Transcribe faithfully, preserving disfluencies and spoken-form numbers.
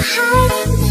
hiding.